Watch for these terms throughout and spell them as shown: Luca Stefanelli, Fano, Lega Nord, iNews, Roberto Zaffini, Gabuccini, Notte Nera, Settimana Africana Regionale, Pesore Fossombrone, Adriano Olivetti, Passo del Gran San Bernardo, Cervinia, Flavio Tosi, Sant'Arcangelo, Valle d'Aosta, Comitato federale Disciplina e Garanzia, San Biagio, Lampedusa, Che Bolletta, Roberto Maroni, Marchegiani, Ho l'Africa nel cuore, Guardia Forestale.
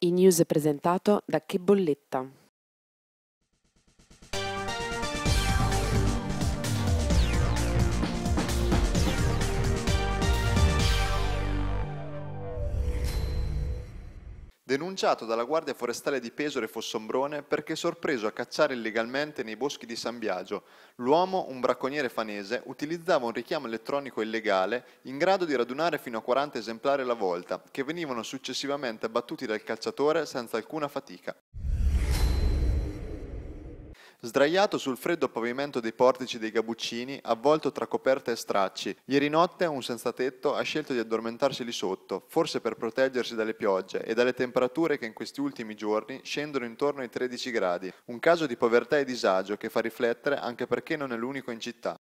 iNews è presentato da Che Bolletta. Denunciato dalla Guardia Forestale di Pesore Fossombrone perché sorpreso a cacciare illegalmente nei boschi di San Biagio, l'uomo, un bracconiere fanese, utilizzava un richiamo elettronico illegale in grado di radunare fino a 40 esemplari alla volta, che venivano successivamente abbattuti dal cacciatore senza alcuna fatica. Sdraiato sul freddo pavimento dei portici dei Gabuccini, avvolto tra coperta e stracci, ieri notte un senzatetto ha scelto di addormentarsi lì sotto, forse per proteggersi dalle piogge e dalle temperature che in questi ultimi giorni scendono intorno ai 13 gradi. Un caso di povertà e disagio che fa riflettere anche perché non è l'unico in città.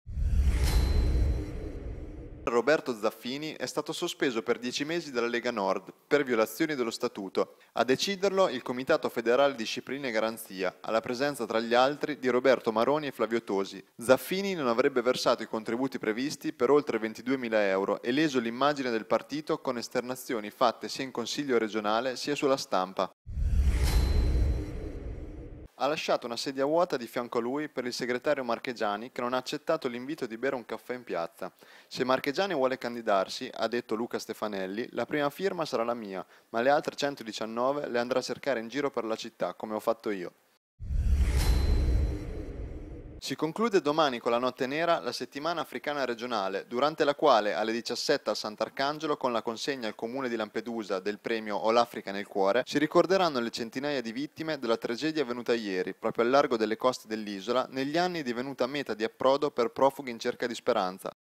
Roberto Zaffini è stato sospeso per 10 mesi dalla Lega Nord per violazioni dello statuto. A deciderlo il Comitato federale Disciplina e Garanzia, alla presenza tra gli altri di Roberto Maroni e Flavio Tosi. Zaffini non avrebbe versato i contributi previsti per oltre 22.000 euro e leso l'immagine del partito con esternazioni fatte sia in Consiglio regionale sia sulla stampa. Ha lasciato una sedia vuota di fianco a lui per il segretario Marchegiani che non ha accettato l'invito di bere un caffè in piazza. Se Marchegiani vuole candidarsi, ha detto Luca Stefanelli, la prima firma sarà la mia, ma le altre 119 le andrà a cercare in giro per la città, come ho fatto io. Si conclude domani con la Notte Nera la Settimana Africana Regionale, durante la quale alle 17 a Sant'Arcangelo, con la consegna al comune di Lampedusa del premio Ho l'Africa nel cuore, si ricorderanno le centinaia di vittime della tragedia avvenuta ieri, proprio al largo delle coste dell'isola, negli anni divenuta meta di approdo per profughi in cerca di speranza.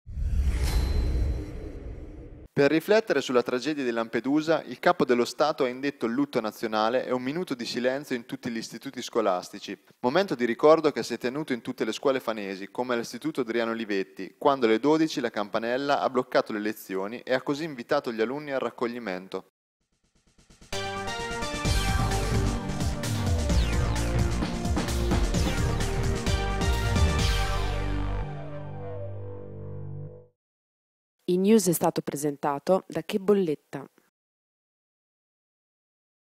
Per riflettere sulla tragedia di Lampedusa, il Capo dello Stato ha indetto il lutto nazionale e un minuto di silenzio in tutti gli istituti scolastici. Momento di ricordo che si è tenuto in tutte le scuole fanesi, come all'Istituto Adriano Olivetti, quando alle 12 la campanella ha bloccato le lezioni e ha così invitato gli alunni al raccoglimento. iNews è stato presentato da Che Bolletta.